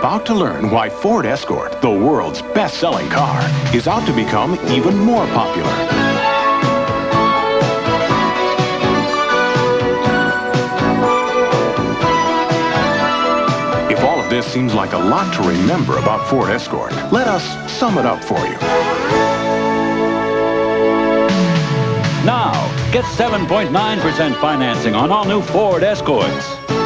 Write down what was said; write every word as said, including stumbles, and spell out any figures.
about to learn why Ford Escort, the world's best-selling car, is out to become even more popular. If all of this seems like a lot to remember about Ford Escort, let us sum it up for you. Now, get seven point nine percent financing on all new Ford Escorts.